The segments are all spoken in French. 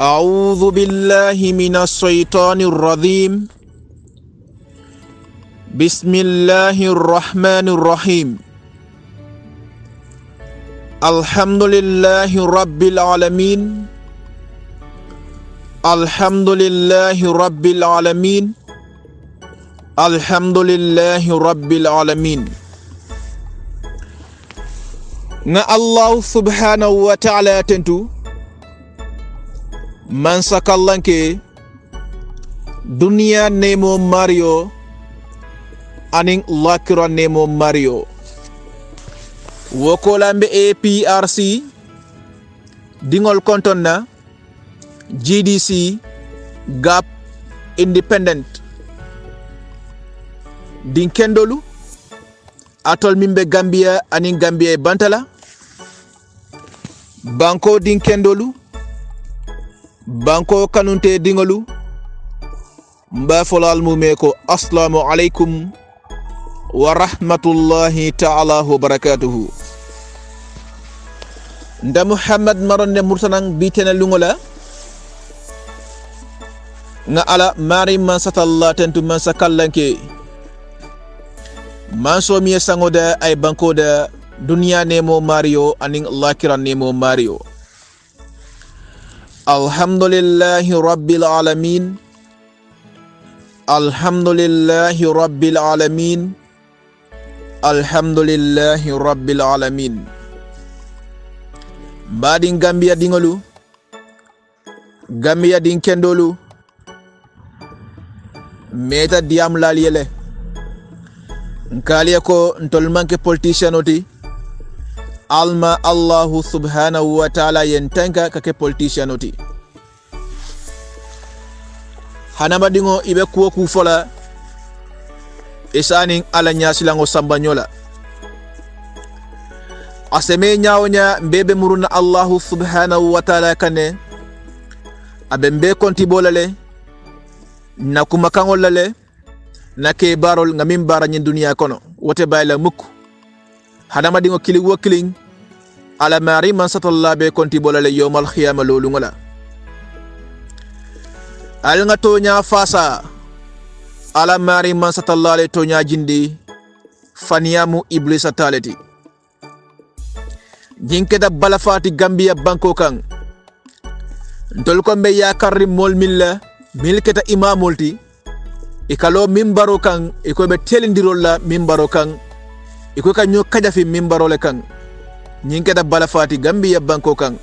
أعوذ بالله من الشيطان الرجيم بسم الله الرحمن الرحيم الحمد لله رب العالمين الحمد لله رب العالمين الحمد لله رب العالمين na Allah subhanahu wa ta'ala tentu man sakallanke dunya nemo mario aning lakira nemo mario wokolambe APRC dingol kontonna GDC GAP independent dinkendolu atol mimbe Gambia aning Gambia bantala banko dinkendolu banko kanunte dingolu mba folal mumeko assalamu alaikum wa rahmatullahi ta'ala wa barakatuh nda Muhammad maronne murtanang bitena lungola na ala mari man satalla tentu man sakallanke man so mi sangoda ay banko da dunya nemo mario aning lakiran nemo mario alhamdulillahi rabbil alamin alhamdulillahi rabbil alamin alhamdulillahi rabbil alamin badin Gambia dingolu Gambia din kendolu meta diam laliele nkali ko ntolmanke politician oti alma Allahu subhanahu wa ta'ala yentenga kake politician oti hanaba dingo ibe kuwa kufola isani ala nyasilango sambanyola aseme nyaonya bebe muruna Allahu subhanahu wa ta'ala kane abembe konti bolale na kumakango lale na ke barol ngamin bara nyin dunia kono wote bayla mukku hadama dingo kili wakiling ala mari man satalla be konti bolale yawmal khiyama lolu ngala al nga tonya fasa ala mari man satalla le tonya jindi faniyamu iblisa taleti jinke da balafati Gambia banko kan dol ko be yakarri mol milla milketa imamolti ikalo mimbaro kan iko be telindirolla mimbaro kan iko ka nyo kajafi mimbaro le kan nyinke da balafati Gambia banko kan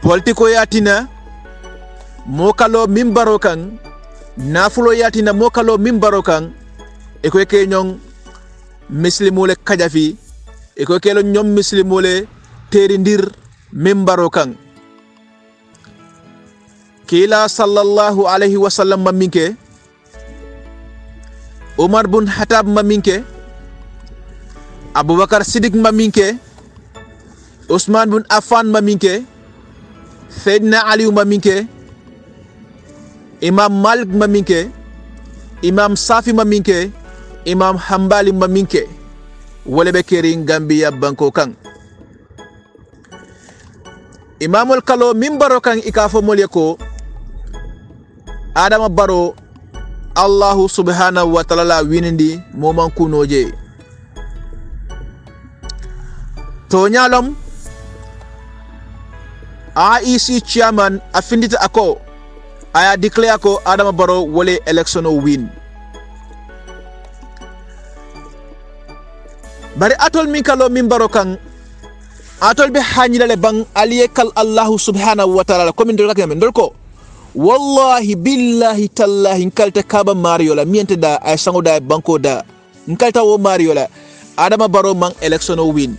politiko yatina mokalo mimbaro kan nafulo yatina mokalo mimbaro kan iko ke nyon muslimole kajafi iko ke lo nyom muslimole terindir mimbaro kan kila sallallahu alayhi wa sallam maminke Umar bin Khattab maminke Abu Bakar Siddiq maminke Usman bin Affan maminke Sayyidina Ali maminke Imam Malik maminke Imam Safi maminke Imam Hanbali maminke walebe kering Gambia banko kan Imamul kalo mimbaro kan ikafo molyako adama baro Allahu subhanahu wa ta'ala winindi moman kunoje to nyalom IEC chairman afindita ako aya declare ko adama baro wole election o win bari atol min kalo mimbaro kan atol be hanilale bang aliyekal Allahu subhanahu wa ta'ala ko min dolaka men dolko wallahi billahi tallahi nkalta kaba mariola miente da ay sango da banko da nkalta wo mariola adama baro man election o win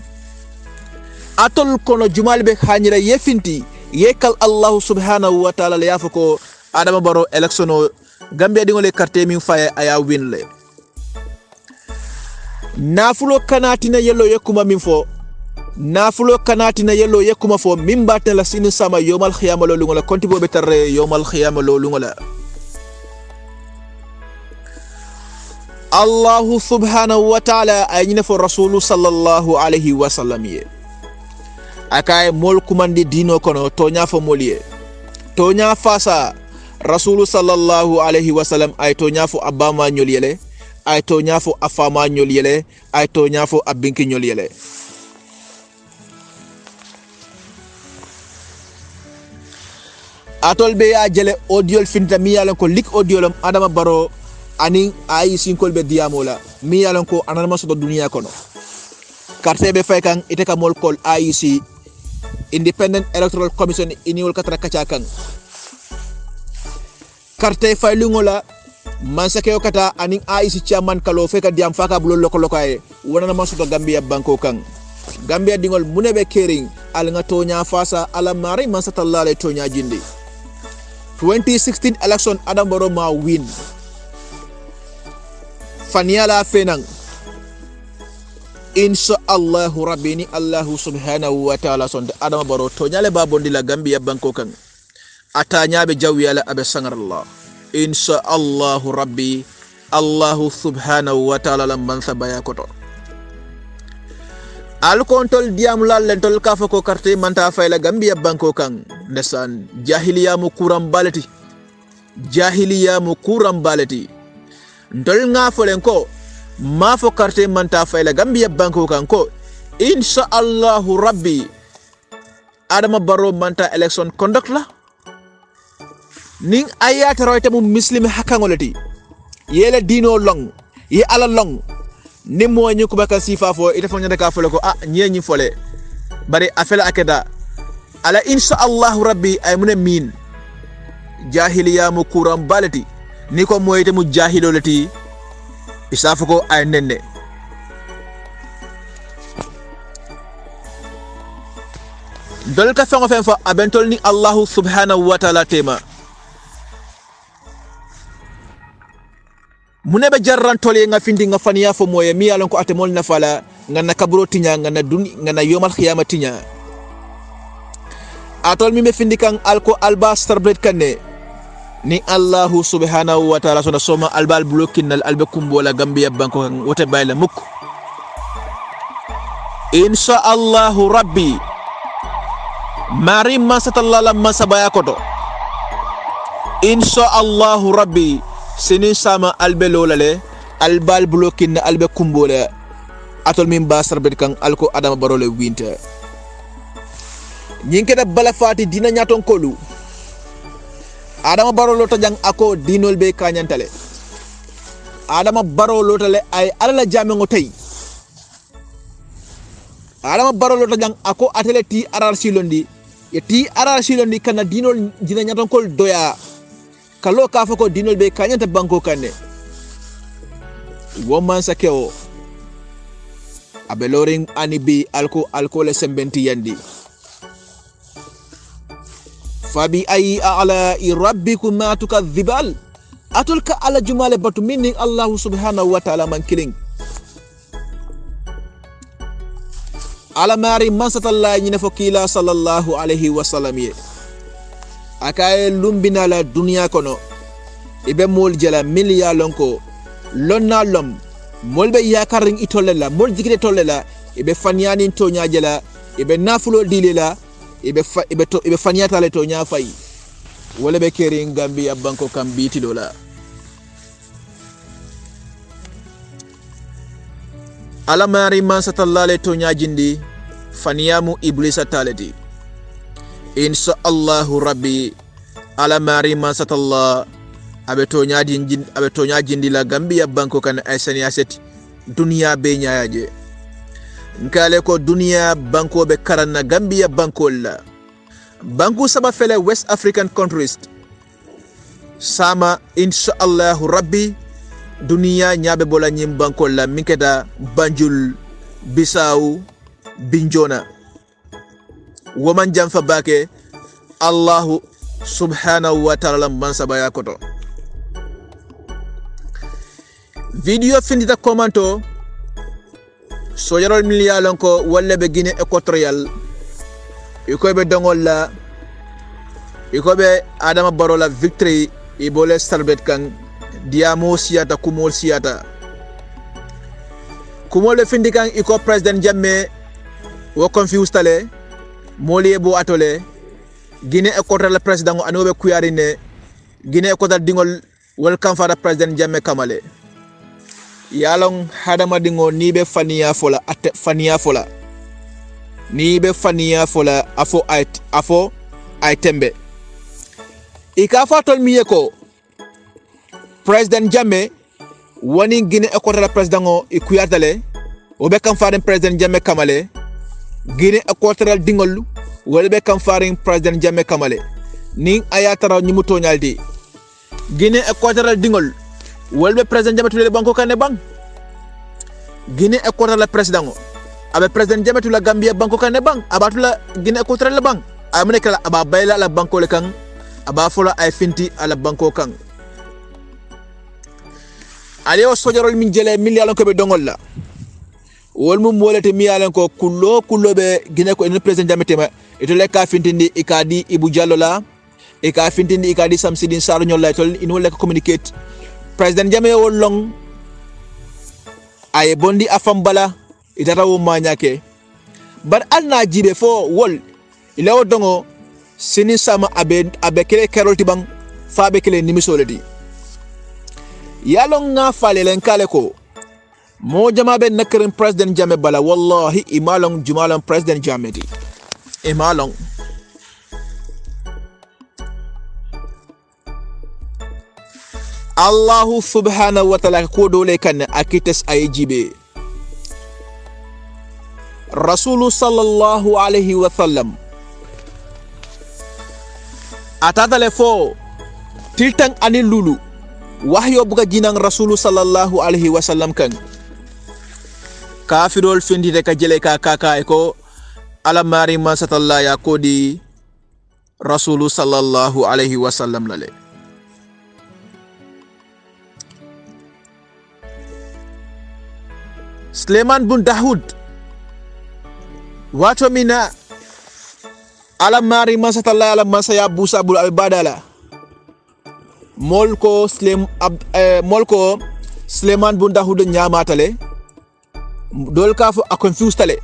atol kono jumal be khanyira yefinti yekal Allah subhanahu wa ta'ala yafako adama baro election o Gambia dingole carte min faye aya win le nafulo kanati na yelo yekuma min fo nafulo kanati na yelo yekuma fo mimbatna la sinu sama yawmal khiyama lolu ngola konti bo be tarre yawmal khiyama lolu ngola Allahu subhanahu wa ta'ala ayina fo rasulu sallallahu alayhi wa sallam ye akay mol kumandi dino kono to nya fo moliye tonya fasa rasulu sallallahu alaihi wasallam ay tonya fo abama nyol yele ay tonya fo afama nyol yele ay tonya fo abinki nyol yele atol be ya jele audio finta mi yalla ko lik audio lam adama baro ani ay sinkol be diamola mi yalla ko anama so do dunya kono carte be fay kan ite ka mol kol IEC Independent Electoral Commission iniwol katara kacakan carte fay lungola man sakeyo kata ani IEC chairman kalo fe ka diam faka bulo lokolokaye wona ma so do Gambia banko kan Gambia dingol munebe kering al nga tonya fasa ala mari man satallale tonya jindi 2016 election adam boro ma win faniala fenang insha Allah rabbini Allah subhanahu wa ta'ala sonde adam baro tonyale babondi la Gambia banko kan atanya be jawiyala abe sangarallah insha Allah rabbi Allah subhanahu wa ta'ala man sabaya koto al kontol diam lal lentol kafa ko carte manta fay la Gambia banko kan nesan jahiliya mu kuram balati ndol nga folen ko ma fo carte manta fay la Gambia banko kan ko insha Allah rabbi adama baro manta election conduct la ning ayata royte mu muslim hakangolati yele dino long ye ala long ni moñu ko baka sifa fo ite fo ñaka fo ko ah ñeñi fole bari afela akeda ala insha Allah rabbi ay mun min jahiliya mu kuram balati ni ko moyte mu jahilolati isafu ko ay nenne dol ka fa ngofen fa abentol ni Allah subhanahu wa ta'ala tema munebe jarran tole nga findi nga faniya fo moye mi yalon ko atemol na fala nga na kabro tinya nga na dun nga na yomal khiyamati nya atol mi me findi kan alko alba starblet kanne ni Allah subhanahu wa ta'ala sona soma albal blocking al albakum wala Gambia banko wote bayla mukk insha Allah rabbi mari masatallala masabaya koto insha Allah rabbi sini sama albe lolale albal blokin albe kumbole atol min basar bedkan alko adama barole winter nyinke da balafati dina nyaton kolu adama barolo to jang ako dinol be kanyantale adama barolo tale ay alala jamengo tay adama barolo to jang ako ateleti arar silondi yati arar silondi kana dinol dina nyaton kol doya kalo ka fako dinol be kanyanta banko kanne woman sakeo abeloring anibi alko le sembenti yandi fabi ay ala rabbikum ma tukadhibal atulka ala jumale batu minni Allah subhanahu wa ta'ala man kiling ala mari masatallahi ni fokila sallallahu alaihi wasallam akaye lumbina la dunia kono ibe mol jela milia lonko lonna lom molbe yakarin itolela mol jikite tolela ibe fanyani tonya jela ibe nafulo dilela ibe fanyata le tonya fayi wala be keri Gambia banko kambiti dola ala mari man satallale tonya jindi faniyamu iblisa talati insha Allahu rabbi ala mari man satalla abe tonya jindi la Gambia banko kan ay sani aset dunya be nyaaje nkale ko dunya banko be karanna Gambia banko la banko sama fele West African countries sama insha Allahu rabbi dunya nyaabe bola nyim banko la minkeda Banjul Bissau Binjona woman jamfa bake Allah subhanahu wa ta'ala man sabaya koto video findita commento so yarol miliyalon ko wala be Guinée Équatoriale iko be dongol la iko be adama baro la victory ibole starbet kan diamo siata kumol siata kumol findikan iko president jamme wo confuse tale Moliebo atole Guinée équatoriale le président Anoube Kouyarine, Guinée équatoriale dingol welcome for the president Jammeh Kamale. Yalong hadama dingo nibe fania fola ate fania fola. Nibe fania fola afo aitembe. Ikafa tol miyeko president Jammeh wani Guinée équatoriale president ngo ikuyatale obekam faden president Jammeh Kamale. Guinée équatoriale dingol welbe kam faring president Jammeh Kamale ning ayatara ni mutonyaldi Guinée équatoriale dingol welbe president Jammeh tulele banko kane bang Guinée équatoriale president abe president Jammeh tulele Gambia banko kane bang abatula Guinée équatoriale bang amene kala ababaila la banko le kang abafola ay finti ala banko kang aleo sojarol min jele milliard ko be dongol la wolmu molete miyalan ko kullo be Guinée ko en president Jammeh tema itole ka fintindi ikadi Ibu Jallo la e ka fintindi ikadi Samsidine Sarr ñolla tol ino le communicate president Jammeh wol long ay bondi afambala itarawo mañake bar alna jibe fo wol ilawo dongo sini sama abe kele kerolti bang fa be kele nimisoledi yalon nga fale len kale ko mo jama be nakarin president Jammeh bala wallahi imalon jumalon president Jammeh di imalon Allahu subhanahu wa ta'ala ko dole kan akites ayjibe Rasulullah sallallahu alaihi wa sallam atadale fo tiltang ani lulu wahyo buga jinang Rasulullah sallallahu alaihi wa sallam kan kafirol fendi de ka jele ka kaka eko ala mari ma satalla ya kodi Rasulullah sallallahu alaihi wasallam lale Sleman bun Daud wato mina ala mari ma satalla ala masaya busa bul albadala molko Sleman bun Daud nyamatale dolka fo a confuse tale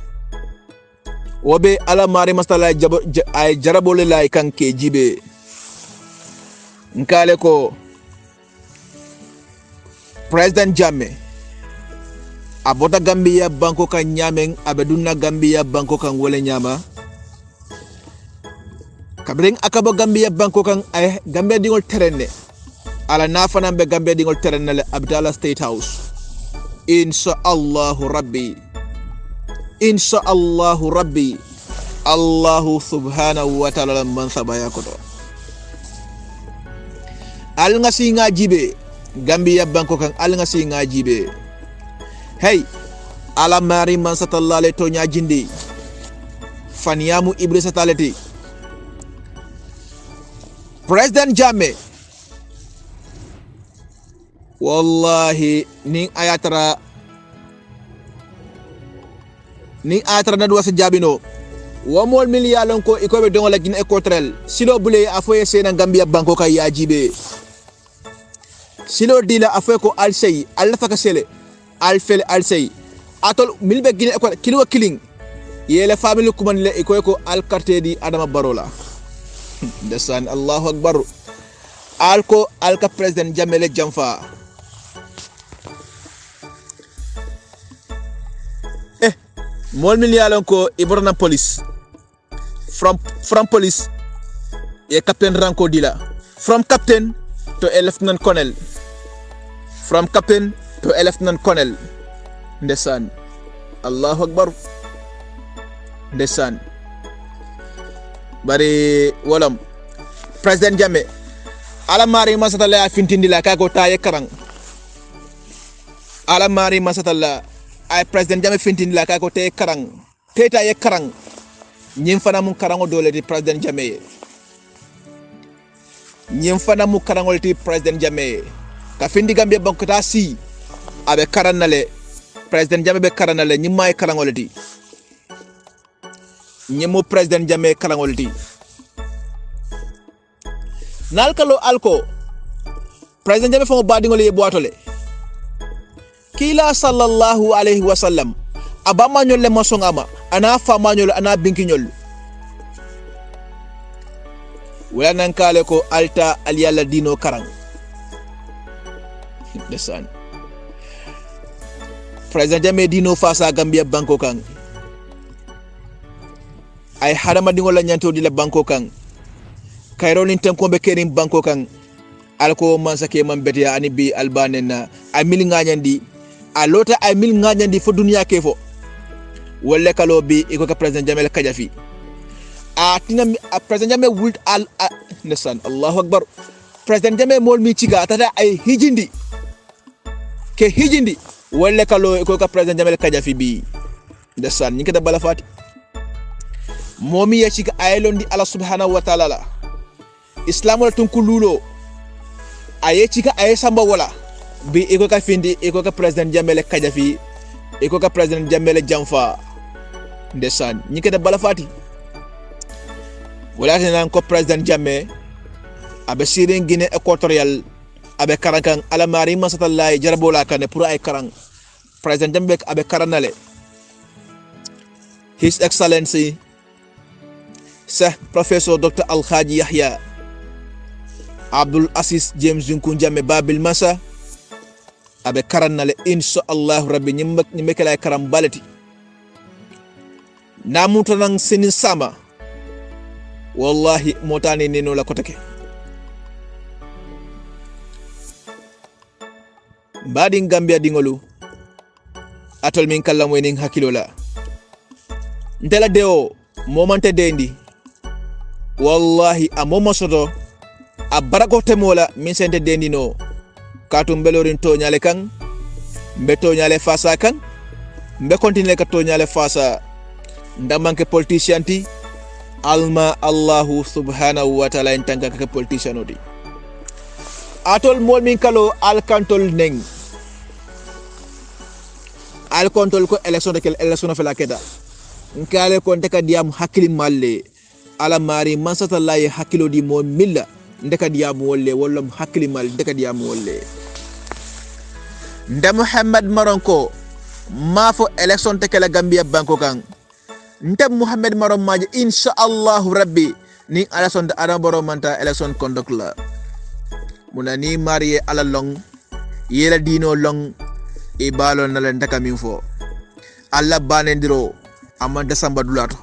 wobe ala mari masala ay jarabole lay kanke jibe nkale ko president Jammeh abota Gambia banko kan nyamen abeduna Gambia banko kan wole nyama kabring akabo Gambia banko kan ay Gambia dingol terenne ala nafanambe Gambia dingol terenne Abdallah State House Insha'Allahu Rabbi Allahu subhanahu wa ta'ala mansaba yakoto al ngasi ngajibe Gambia banko kan al ngasi ngajibe hey ala mari mansatalla le tonya jindi faniyamu Idrissa talati president Jammeh wallahi ning ayatra na duwa sa jabino wamol miliyalon ko ikobe dongo la Guinée équatoriale silo bule afoye se na Gambia banko kay yajibe silo dila afoye ko alsey alla faka sele alfel alsey atol milbe Guinée équatoriale kilo killing yele family kuman le ikoy ko al quartier di Adama Barola desan Allahu akbar alko alka president Jammeh le jamfa mol miliyalon ko iborna police from police e captain ranko dila from captain to lieutenant colonel ndesan Allahu akbar ndesan bari wolam president Jammeh ala mari masatalla fintindila kago taye karang ala mari masatalla ay president Jammeh fintini la kako te karang teta ye karang ñim fana mu karango dole di president Jammeh ñim fana mu karango ti president Jammeh ka findi Gambia banko ta si abe karanale president Jammeh be karanale ñim may karango di ñimo president Jammeh karango di nalkalo alko president Jammeh fo badingole ye boatole Kila sallallahu alayhi wa sallam abama nyol le masongama ana fama nyol ana binki nyol wala nankale ko alta aliyalla dino karang desan president me dino fasa Gambia banko kang ay harama dingola nyanto di la banko kang kayrolin tan ko be kerim banko kang alko man sake man betiya ani bi albanena ay mil nganyandi a lota ay mil nganyandi fo dunya ke fo wala kalo bi iko ka president Jamel Kajafi atinam president Jamel wult al nasan Allahu Akbar president Jamel mol mi ciga tata ay hijindi ke hijindi wala kalo iko ka president Jamel Kajafi bi nasan ñi ko da bala fati momi ya ciga ay londi Allah subhanahu wa ta'ala islamul tunkululo aye cika aye samba wala bi iko ka findi iko ka president Jamel Kajafi iko ka president Jamel Jamfa ndesan ñi ko da bala fati wala tan ko president Jammeh abe sirin Guinée équatoriale abe karankan alamari masatallahi jarbola kan pour ay karang president Jammeh abe karanale His Excellency Sir Professor Dr Alhaji Yahya Abdul Aziz James Junkun Jammeh Babil Massa abe karanale inshallah rabbi ñi mekelay karam balati namuto nang sinin sama wallahi motani neno la kotake badi Gambia dingolu atol min kallam wening hakilola ndela deo momante dendi wallahi a momosodo a baragote mola min sente dendi no katum belorin to nyale kan be to nyale fasa kan be continue ka to nyale fasa ndamanke politician ti alma Allahu subhanahu wa ta'ala intanga ka politician odi atol mol min kalo al control neng al control ko election de quelle election of la keda nkale ko ndeka diam hakili malle ala mari masatallahi hakilo di mo milla ndeka diam wolle wolam hakili mal ndeka diam wolle nda Muhammad Maronko mafo election de quelle Gambia banko kan nta Muhammad Marom maji inshallah rabbi ni ala son da adam borom manta election conduct la munani marié ala long yela dino long e balon na len takamin fo alla banendiro amma december dulato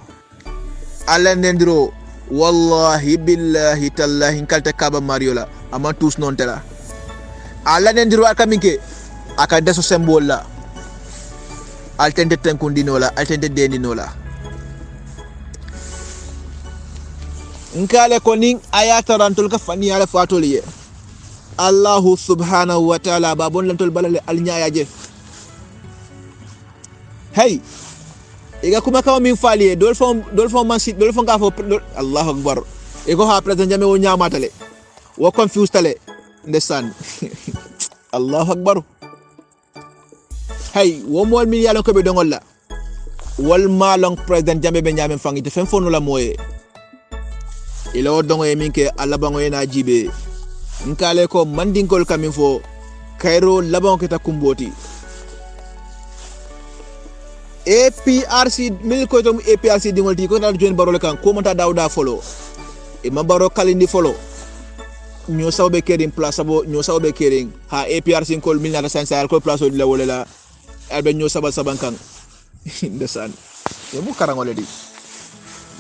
alla nendiro wallahi billahi tallahi kalta kaba mariola amma tous non tela alla nendiro akaminke aka deso symbole la altende tenkundino la altende denino la nkale ko ning ayata rantul ka fani ala fatoliye Allah subhanahu wa ta'ala babon lantul balale al nyaaje hey iga kuma ka min faliye dol fo man sit dol fo ka fo Allahu Akbar ego ha president Jammeh o nyaamatale wo confuse tale ndesan Allahu Akbar hey wo mol min yalla ko be dongol la wal malong president Jammeh be nyaamen fangi te fem fonu la moye ilo dongo yeminke alabango yena jibe nkale ko mandingol kamifo kairo labango kita kumboti APRC milko tom APRC dingolti ko na join barole kan ko monta dawda follow e mambaro kalindi follow nyo sawbe kering place bo nyo sawbe kering ha APRC kol milna sansa ko place di la wolela albe nyo sabal sabankan ndesan e mu karangoledi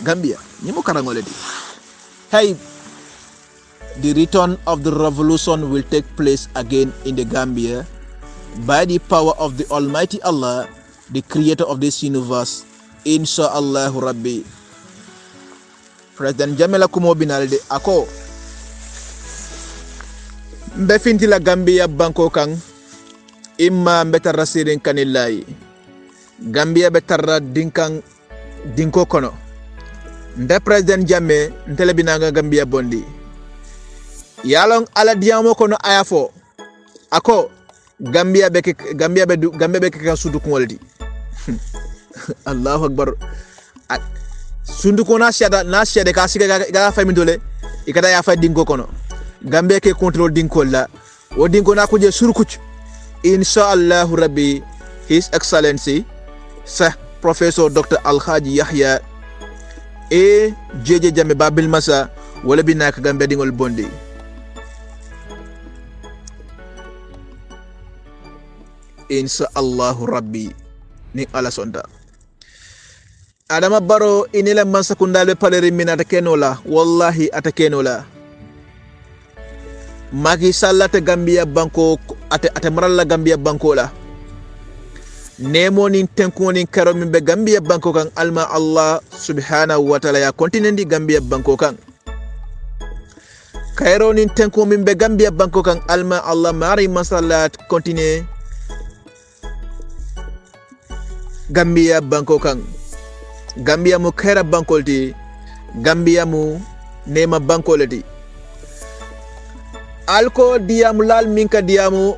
Gambia ni mu karangoledi. Hey, the return of the revolution will take place again in the Gambia by the power of the Almighty Allah, the creator of this universe, Insha'Allah Rabbi. President Jammeh Kumo Binalde ako mbefinti la Gambia banko kang imma mbetarra sirin kanillahi Gambia betarra dinkang dinko kono nda president Jammeh ntele binanga Gambia bondi yalong ala diamo kono ayafo ako Gambia be ka sudukon waldi Allahu Akbar sundukona shada na shade ka siga ga fami dole ikada ya fa dingo kono Gambia ke control dingo la o dingo na kuje surkuch inshallah rabbi His Excellency Sir Professor Dr Alhaji Yahya e jeje Jammeh Babil Massa wala bina ka gambe dingol bonde insa allahu rabbi ni ala sonda adama baro inela mansa kundalbe paleri minata kenola wallahi atakenola magi sallata gambia banko ate maralla gambia banko la nemo nin tenko nin karo min be gambia banko kan alma allah subhanahu wa ta'ala ya kontinendi gambia banko kan kairo nin tenko min be gambia banko kan alma allah mari masalat kontine gambia banko kan gambia mu kera bankolti gambia mu nema bankolati alko diamu lal minka diamu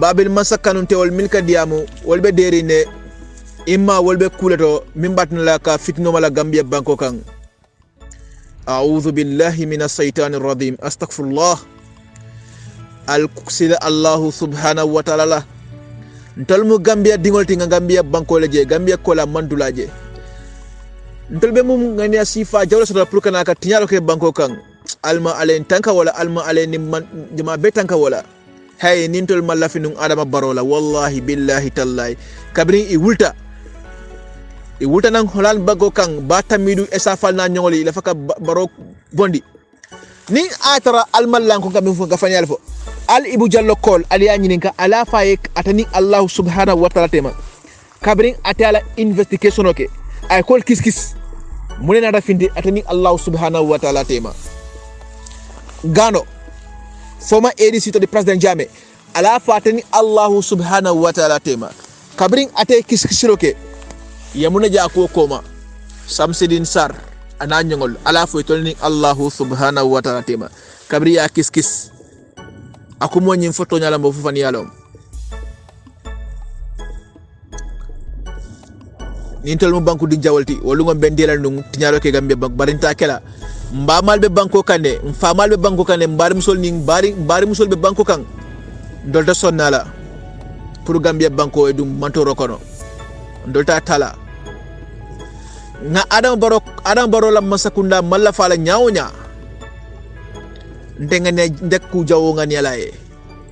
babil masakanun tewol minka diamu wolbe derine imma wolbe kuleto mimbatna la ka fitno mala gambia banko kan a'udhu billahi minash shaitanir rajim astaghfirullah al-qusila allah subhanahu wa ta'ala ntolmu gambia dingolti nga gambia banko leje gambia kola mandulaje ntolbe mum ngani asifa jawla sura pulkana ka tinyalo ke banko kan alma alen tanka wala alma alen jama be tanka wala hay nintol malafinung adama barola wallahi billahi tallahi kabri i wulta nang holal bago kan batamidu esafal na nyongoli la faka barok bondi ni atara almalanko kamin fo gafanyal fo al ibu jallo kol aliya nyininka ala fayek atani allah subhanahu wa ta'ala tema kabri atala investigation oke ay kol kiskis munena rafindi atani allah subhanahu wa ta'ala tema gano former ADC to the president Jame ala fatani Allahu subhanahu wa ta'ala tema kabring ate kiskiroke yamuna ja ko koma samsidin sar ananyongol ala foytolni Allahu subhanahu wa ta'ala tema kabri ya kiskis akumo nyin foto nyala mbo fufani yalom nintel mo banku di jawalti wolu ngom ben delal nung tinyaloke gambe bank barinta kala mbamalbe banko kande mfamalbe banko kande mbari musol ning bari musolbe banko kan dolta sonnala pour gambia banko e dum mantoro kono dolta tala nga adam barok la masakunda malla fala nyaawnya ndengane ndekku jawo ngani alaye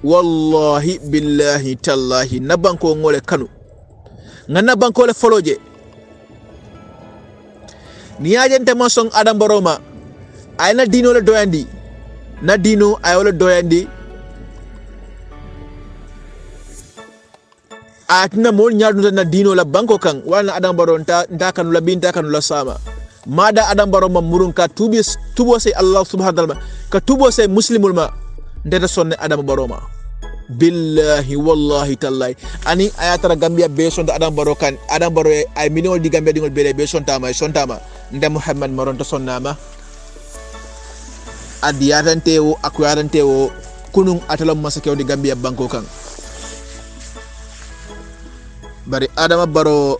wallahi billahi tallahi na banko ngole kanu nga na banko le foloje niajente mo song adam baroma ay na dino le doyandi na dino ay wala doyandi atna mo nyaadu na dino la banko kan wala adam baronta ndakanu la binta kanu la sama mada adam baroma murun ka tubo say allah subhanahu wa ta'ala ka tubo say muslimul ma ndeta sonne adam baroma billahi wallahi tallahi ani ayatara gambia be sonda adam barokan adam baro ay minol di gambia dingol bele be sontama nda muhammad maronta sonnama adiyatantewo akuyatantewo kunung atalam masakeo di gambia banko kan bari adama baro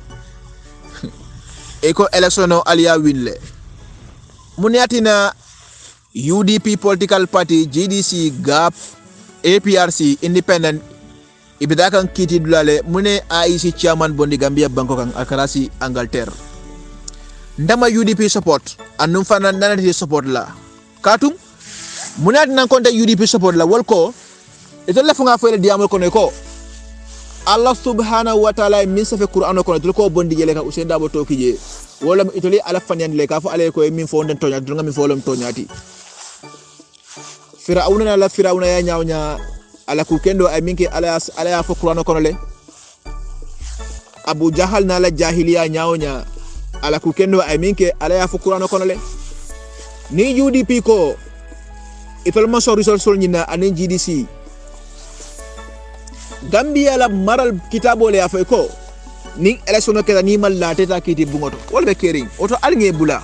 eko electiono aliya winle muniatina UDP political party GDC GAP APRC independent ibida kan kiti dulale mune AIC chairman bondi gambia banko kan akarasi Angleterre ndama UDP support anum fanan nanati support la katum munad nan konta UDP support la wolko etolla funga fele diamol kono ko allah subhanahu wa ta'ala min safa qur'an kono dul ko bondi jele ka usenda bo tokije wala itoli ala fanyan le ka fo ale ko min fo nden tonya dul ngam min fo lom tonyati firauna la firauna ya nyaawnya ala ku kendo ay minki ala ya fo qur'an kono le abu jahal na la jahiliya nyaawnya ala ku kendo ay minki ala ya fo qur'an kono le ni UDP ko itolma so risol sol nyina anen GDC gambia la maral kitabo le afay ko ning election ke ni mal la teta kiti bungoto wolbe kering oto alnge bula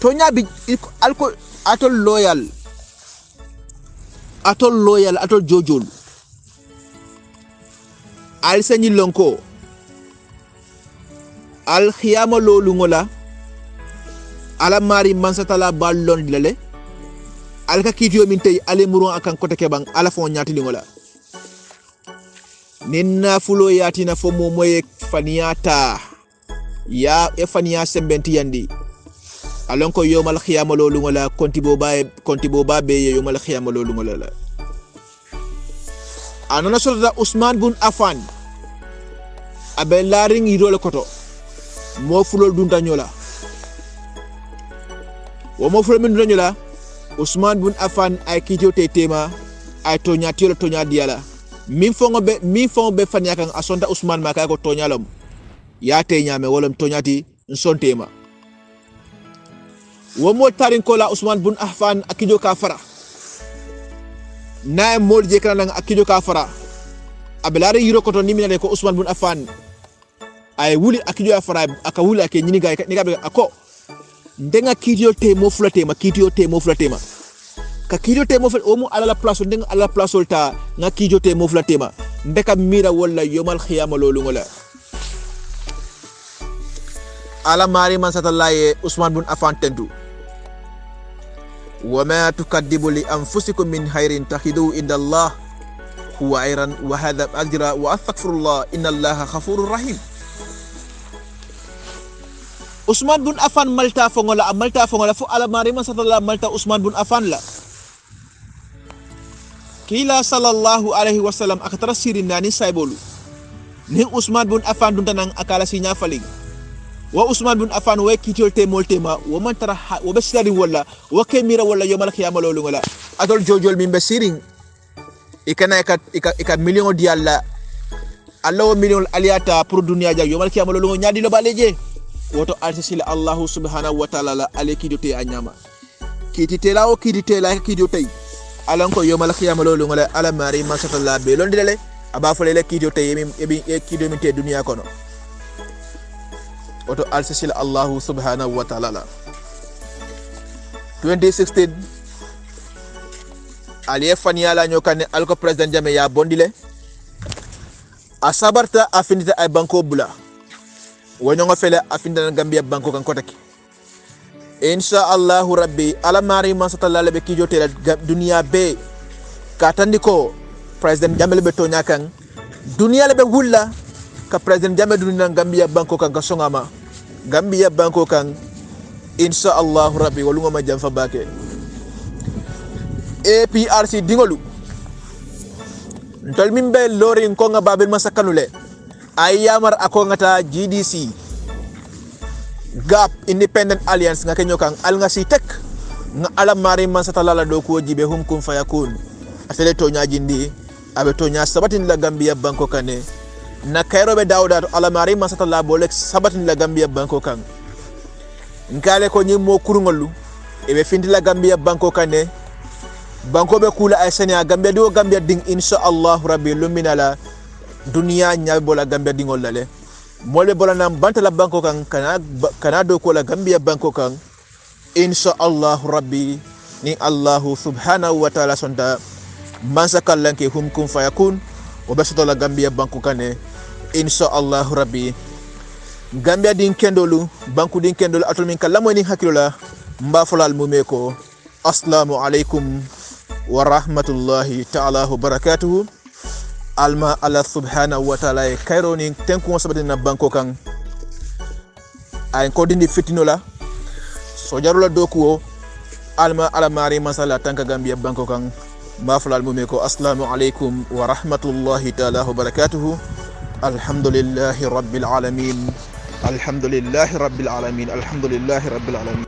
to nyabi alko atol loyal atol jojol al seni lonko al khiyama lolu ngola ala mari mansatala ballon dilale al ka kitiyo min tay ale muron akan kota kebang ala fon nyaati lingola ninna fulo yati na fo momoye faniata ya e fania sembenti yandi alanko yowmal khiyama lolou ngola konti bo baye yowmal khiyama lolou ngola la anana solda Ousmane bun Affan abe laring yidole koto mo fulol dunta nyola wo mo fulol min dunta nyola Ousmane bun Affan ay kijote tema ay tonya tiolo tonya diala min fongo be fanyaka asonta Ousmane makako tonya lom ya te nyame wolom tonya ti nsontema wo mo tarin ko la Ousmane bun Affan akijo kafara na mol jekrana akijo kafara abelare yiro koto ni minale ko Ousmane bun Affan ay wuli akijo kafara aka wuli ake nyini ga ni gabe ako ndenga kidio te mo flotte ma kidio te mo flotte ma ka kidio te mo flotte o mo ala place ndenga ala place solta na kidio te mo flotte ma ndeka mira wala yomal khiyama lolu ngola ala mari man satallaye Ousmane bun Affan tendu وما تكذبوا لأنفسكم من خير تجدوه عند الله هو خيرا وهذا أجرا وأستغفر الله إن الله غفور رحيم. Ousmane bun Affan malta fongola fu ala marima sallallahu malta Ousmane bun Affan la. Kila sallallahu alaihi wasallam akatara sirinani saibolu. Ni Ousmane bun Affan duntanang akala sinya faling. wa Ousmane bun Affan way kitol te moltema wa man tara wa basari wala wa kamira wala yawmal khiyama lolou wala adol jojol min basirin ikana million di Allah Allah million aliyata pour dunya ja yawmal khiyama lolou nyadi lo baleje woto alsila Allah subhanahu wa ta'ala aleki dote anyama kititela kidio tay alanko yawmal khiyama lolou wala ala mari ma satalla be lon dilele aba falele kidio tay ebi kidio min te dunya kono Oto al-Sasila Allahu subhanahu wa ta'ala 2016 aliye fanyala nyokane alko president jame ya bondile asabarta afinita ay banko bula wonyongo fele afinita Gambia banko kan kotaki insha Allah rabbi ala mari ma satallale be kijo tele dunya be katandiko president jame be to nyakan dunya le be wulla ka president jame dunya Gambia banko kan kasongama Gambia banko kan insha Allah rabbi walunga majam fa bake APRC dingolu ntol mimbe lorin ko nga babel masakanule ay yamar akongata GDC Gap Independent Alliance nga kenyo kan al nga sitek nga ala mari man satalala do ko jibe hum kun fayakun afele to nyaajindi abe to nya sabatin la Gambia banko kané na kairobe dawda ala mari man satalala bolek sabatin la Gambia banko kan nkale ko nyimo kurungolu ebe findi la Gambia banko kané banko be kula ay senia Gambia do Gambia ding insha Allah rabbi luminala dunya nya bola Gambia dingol lale mole bola nam bantala banko kan kana do ko la Gambia banko kan insha Allah rabbi ni Allah subhanahu wa ta'ala sonda mansakallanke hum kun fayakun obasito la Gambia banko kan insha Allah rabbi Gambia din kendolu banku din kendolu atol min kallamo ni hakilola mbafalal mumeko assalamu alaikum wa rahmatullahi ta'ala wa barakatuh alma ala subhanahu wa ta'ala kaironi tenku sabatina banko kan ay ko dindi fitinola so jarula dokuo alma ala mari masala tanka Gambia banko kan mafalal mumeko assalamu alaikum wa rahmatullahi ta'ala wa barakatuh alhamdulillahi rabbil alamin alhamdulillahi rabbil alamin alhamdulillahi rabbil alamin